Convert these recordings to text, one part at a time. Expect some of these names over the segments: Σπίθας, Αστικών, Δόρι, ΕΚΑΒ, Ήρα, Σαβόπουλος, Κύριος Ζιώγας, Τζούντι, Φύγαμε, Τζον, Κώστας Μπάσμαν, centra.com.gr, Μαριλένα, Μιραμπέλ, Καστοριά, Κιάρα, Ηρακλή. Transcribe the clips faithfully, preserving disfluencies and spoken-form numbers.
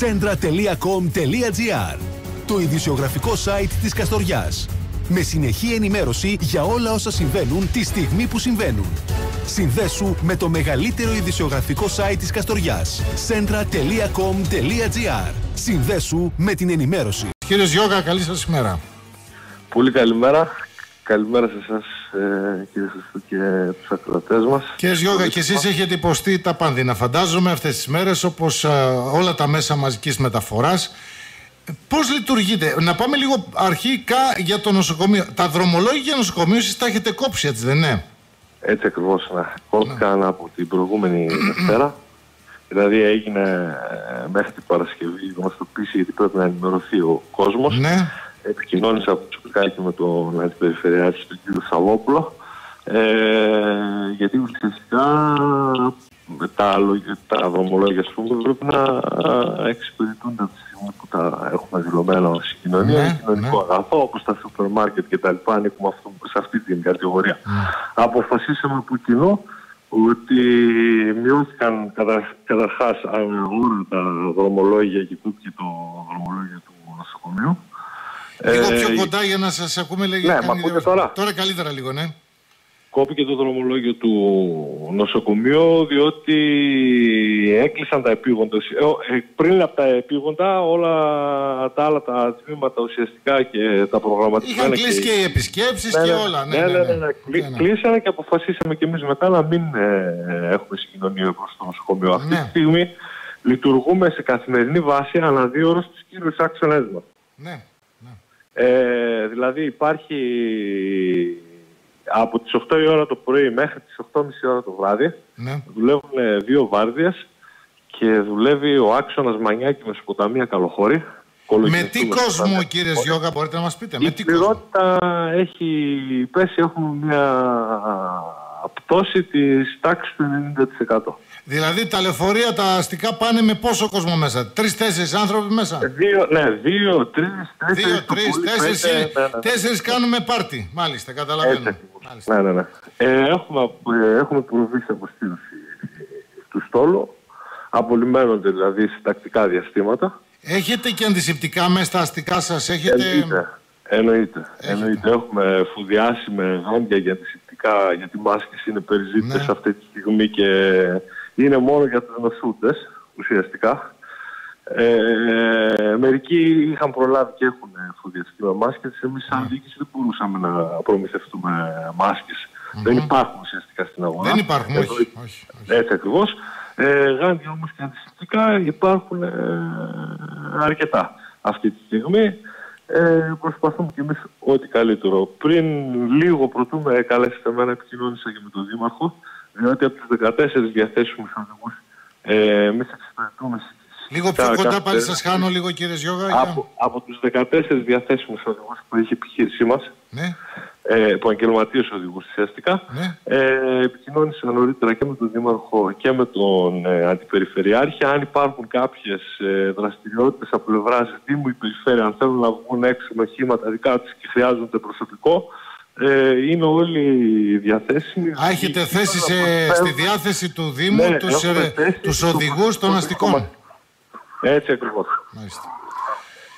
centra τελεία com τελεία gr, το ειδησιογραφικό site της Καστοριάς, με συνεχή ενημέρωση για όλα όσα συμβαίνουν τη στιγμή που συμβαίνουν. Συνδέσου με το μεγαλύτερο ειδησιογραφικό site της Καστοριάς, centra τελεία com τελεία gr. Συνδέσου με την ενημέρωση. Κύριε Ζιώγα, καλή σας ημέρα. Πολύ καλημέρα. Καλημέρα σε εσάς, ε, κύριε Σωστού, και τους ακροατές μας. Κύριε Ζιώγα, και εσείς έχετε υποστεί τα πανδίνα, φαντάζομαι, αυτές τις μέρες, όπως ε, όλα τα μέσα μαζικής μεταφοράς. Πώς λειτουργείτε? Να πάμε λίγο αρχικά για το νοσοκομείο. Τα δρομολόγια νοσοκομείου εσείς τα έχετε κόψει, έτσι δεν είναι? Έτσι ακριβώς, ναι. Κόψηκαν από την προηγούμενη Δευτέρα. Δηλαδή έγινε μέχρι την Παρασκευή γνωστοποίηση, γιατί πρέπει να ενημερωθεί ο κόσμος. Ναι. Επικοινώνησα προσωπικά και με τον Αντιπεριφερειάρχη, τον κύριο Σαβόπουλο, ε, γιατί ουσιαστικά τα, τα δρομολόγια πρέπει να εξυπηρετούν τα στιγμή που τα έχουμε δηλωμένα ως κοινωνία, ναι, κοινωνικό, ναι, αγαθό, όπως τα σούπερ μάρκετ και τα λοιπά, ανήκουμε σε αυτή την κατηγορία. Ναι. Αποφασίσαμε από κοινό ότι μειώθηκαν κατα, καταρχάς όλα τα δρομολόγια και το δρομολόγιο του νοσοκομείου. Λίγο πιο ε, κοντά για να σας ακούμε, λέγει. Ναι, μα τώρα. Τώρα καλύτερα λίγο, ναι. Κόπηκε το δρομολόγιο του νοσοκομείου, διότι έκλεισαν τα επίγοντα. Πριν από τα επίγοντα, όλα τα άλλα τα τμήματα ουσιαστικά και τα προγραμματισμένα. Είχαν κλείσει και, και οι επισκέψεις, ναι, και όλα. Ναι, ναι, ναι, ναι, ναι, ναι, ναι, ναι. Κλείσανε και αποφασίσαμε κι εμείς μετά να μην ε, έχουμε συγκοινωνία προς το νοσοκομείο. Αυτή, ναι, τη στιγμή λειτουργούμε σε καθημερινή βάση ανά δύο ώρες τους κύριους άξονες μας. Ναι. Ε, δηλαδή υπάρχει από τις οκτώ η ώρα το πρωί μέχρι τις οκτώ και μισή ώρα το βράδυ, ναι, δουλεύουν δύο βάρδιες και δουλεύει ο άξονας Μανιάκη Μεσοποταμία Καλοχώρη. Με τι κόσμο, κύριε Ζιώγα, μπορείτε να μας πείτε? Η πληρότητα έχει πέσει, έχουμε μια πτώση της τάξης του ενενήντα τοις εκατό. Δηλαδή τα λεωφορεία, τα αστικά πάνε με πόσο κόσμο μέσα? Τρεις-τέσσερις άνθρωποι μέσα? Δύο, ναι, δύο, τρεις, τέσσερις. Δύο, τρεις, τέσσερις, ναι, ναι, ναι. Τέσσερις κάνουμε πάρτι, μάλιστα, καταλαβαίνουμε. Μάλιστα. Ναι, ναι, ναι. Ε, έχουμε έχουμε προβεί αποστήρωση του στόλου, απολυμμένονται δηλαδή σε τακτικά διαστήματα. Έχετε και αντισηπτικά μέσα στα αστικά σας, έχετε... Εννοείται, εννοείται. εννοείται. Έχουμε φουδιάσει με γάντια για αντισηπτικά, γιατί μάσκες είναι περιζήτητες, ναι, αυτή τη στιγμή και... Είναι μόνο για τους νοσούντες, ουσιαστικά. Ε, μερικοί είχαν προλάβει και έχουν φουδιαστεί με μάσκες. Εμείς, σαν διοίκηση, δεν μπορούσαμε να προμηθευτούμε μάσκες. Mm-hmm. Δεν υπάρχουν ουσιαστικά στην αγορά. Δεν υπάρχουν, εδώ, όχι, όχι, όχι. Έτσι ακριβώς. Ε, γάντια όμως και αντισηπτικά υπάρχουν ε, αρκετά αυτή τη στιγμή. Ε, προσπαθούμε κι εμείς ό,τι καλύτερο. Πριν λίγο πρωτού με καλέσετε εμένα, επικοινώνησα και με τον Δήμαρχο, διότι από τους δεκατέσσερις διαθέσιμους οδηγούς ε, εμείς εξυπηρετούμε... Λίγο πιο κοντά πάλι σας χάνω λίγο, κύριε Ζιώγα. Από, για... από τους δεκατέσσερις διαθέσιμους οδηγούς που έχει η επιχείρησή μας, ναι, ε, επαγγελματίες οδηγούς ουσιαστικά, ναι, ε, επικοινώνησα νωρίτερα και με τον Δήμαρχο και με τον ε, Αντιπεριφερειάρχη, αν υπάρχουν κάποιες ε, δραστηριότητες από πλευράς Δήμου ή Περιφέρεια, αν θέλουν να βγουν έξω με οχήματα δικά τους και χρειάζονται προσωπικό, είναι όλοι διαθέσιμοι. Α, έχετε θέσει σε, στη διάθεση του Δήμου, ναι, τους, ε, τους οδηγούς του, των το αστικών. Κομμάτι. Έτσι ακριβώς.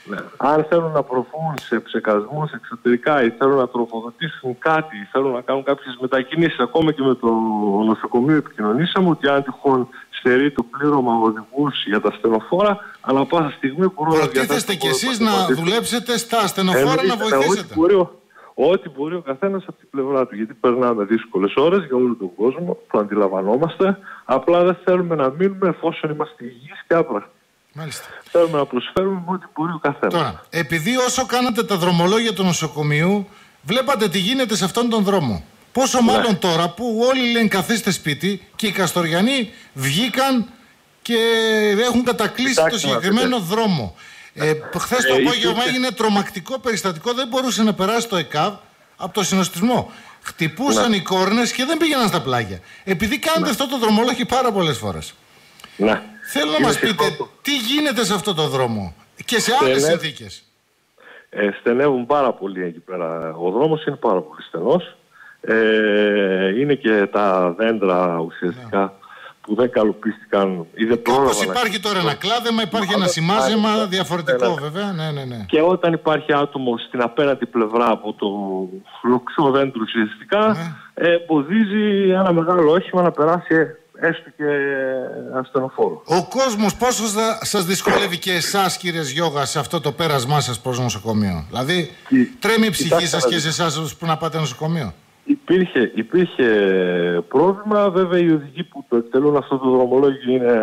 Ναι. Αν θέλουν να προβούν σε ψεκασμούς εξωτερικά ή θέλουν να τροφοδοτήσουν κάτι ή θέλουν να κάνουν κάποιες μετακινήσεις, ακόμα και με το νοσοκομείο επικοινωνήσαμε ότι αν τυχόν στερεί το πλήρωμα οδηγούς για τα ασθενοφόρα, αλλά πάσα στιγμή μπορούν να διαθέσουν. Και εσείς να δουλέψετε στα ασθενοφόρα, να βοηθήσετε. Ό,τι μπορεί ο καθένας από την πλευρά του, γιατί περνάμε δύσκολες ώρες για όλο τον κόσμο, το αντιλαμβανόμαστε. Απλά δεν θέλουμε να μείνουμε εφόσον είμαστε υγιείς και άπρακτοι. Μάλιστα. Θέλουμε να προσφέρουμε ό,τι μπορεί ο καθένας. Τώρα, επειδή όσο κάνατε τα δρομολόγια του νοσοκομείου, βλέπατε τι γίνεται σε αυτόν τον δρόμο. Πόσο, ναι, μάλλον τώρα που όλοι λένε καθίστε σπίτι και οι Καστοριανοί βγήκαν και έχουν κατακλείσει, κοιτάξτε, το συγκεκριμένο δρόμο. Ε, χθες το απόγευμα ε, έγινε τρομακτικό περιστατικό, δεν μπορούσε να περάσει το ΕΚΑΒ από το συνοστισμό. Χτυπούσαν, ναι, οι κόρνες και δεν πήγαιναν στα πλάγια. Επειδή κάνετε, ναι, αυτό το δρομολόγιο πάρα πολλές φορές. Ναι. Θέλω να μας πείτε το... τι γίνεται σε αυτό το δρόμο και σε άλλες Στενε... συνθήκες. Ε, στενεύουν πάρα πολύ εκεί πέρα. Ο δρόμος είναι πάρα πολύ στενός. Ε, είναι και τα δέντρα ουσιαστικά, ναι, που δεν καλοπίστηκαν ή δεν πρόλαβαν. Όπως υπάρχει τώρα ένα κλάδεμα, υπάρχει ένα σημάζεμα διαφορετικό βέβαια. Ναι, ναι, ναι. Και όταν υπάρχει άτομο στην απέναντι πλευρά από το φλοξό δέντρο ουσιαστικά, ναι, εμποδίζει ένα μεγάλο όχημα να περάσει έστω και ασθενοφόρο. Ο κόσμος πόσο σας δυσκολεύει και εσάς, κύριε Ζιώγα, σε αυτό το πέρασμά σας προς νοσοκομείο? Δηλαδή και... τρέμει η ψυχή σας και σε εσάς που να πάτε νοσοκομείο? Υπήρχε, υπήρχε πρόβλημα, βέβαια οι οδηγοί που το εκτελούν αυτό το δρομολόγιο είναι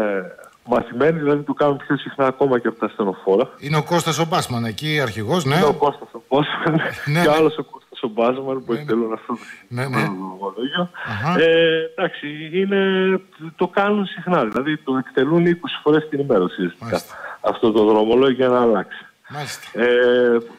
μαθημένοι, δηλαδή το κάνουν πιο συχνά ακόμα και από τα ασθενοφόρα. Είναι ο Κώστας ο Μπάσμαν εκεί αρχηγός, ναι. Είναι ο Κώστας ο Μπάσμαν και άλλος ο Κώστας ο Μπάσμαν που εκτελούν αυτό το δρομολόγιο. Εντάξει, το κάνουν συχνά, δηλαδή το εκτελούν είκοσι φορές την ημέρα ουσιαστικά αυτό το δρομολόγιο να αλλάξει.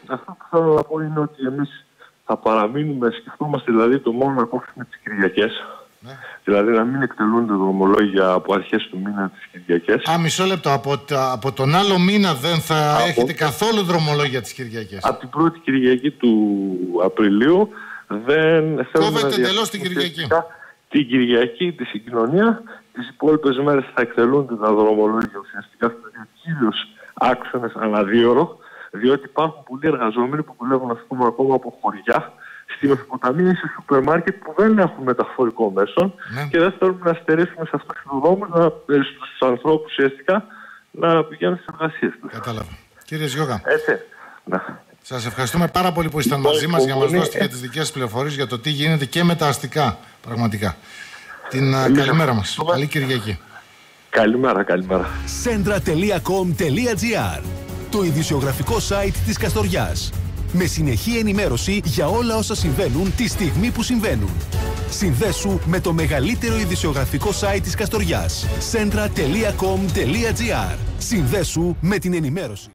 Αυτό που θέλω να πω είναι ότι εμείς θα παραμείνουμε, σκεφτόμαστε δηλαδή το μόνο να κόψουμε τις Κυριακές. Ναι. Δηλαδή να μην εκτελούνται δρομολόγια από αρχές του μήνα τις Κυριακές. Α, μισό λεπτό. Από, τα, από τον άλλο μήνα δεν θα από... έχετε καθόλου δρομολόγια τις Κυριακές? Από την πρώτη Κυριακή του Απριλίου δεν θέλουμε να τελώς την Κυριακή. Την Κυριακή, τη συγκοινωνία, τις υπόλοιπες μέρες θα εκτελούνται τα δρομολόγια ουσιαστικά. Θα είναι κύριος άξονας ανά δύο ώρο. Διότι υπάρχουν πολλοί εργαζόμενοι που δουλεύουν, ας πούμε, ακόμα από χωριά στη Μεσοποταμία ή σε σούπερ μάρκετ που δεν έχουν μεταφορικό μέσο, ναι, και δεν θέλουμε να στερήσουμε σε αυτούς τους δρόμους στους ανθρώπους ουσιαστικά να πηγαίνουν στις εργασίες τους. Κατάλαβα. Κύριε Ζιώγα, έτσι. Ναι. Σας ευχαριστούμε πάρα πολύ που ήσταν μαζί μας για να μας δώσετε και τις δικές σας πληροφορίες για το τι γίνεται και με τα αστικά. Πραγματικά. Την Λέβαια. καλημέρα μας. Καλή Κυριακή. Καλημέρα, καλημέρα. σέντρα τελεία κομ τελεία τζι άρ, το ειδησιογραφικό site της Καστοριάς, με συνεχή ενημέρωση για όλα όσα συμβαίνουν τη στιγμή που συμβαίνουν. Συνδέσου με το μεγαλύτερο ειδησιογραφικό site της Καστοριάς, σέντρα τελεία κομ τελεία τζι άρ. Συνδέσου με την ενημέρωση.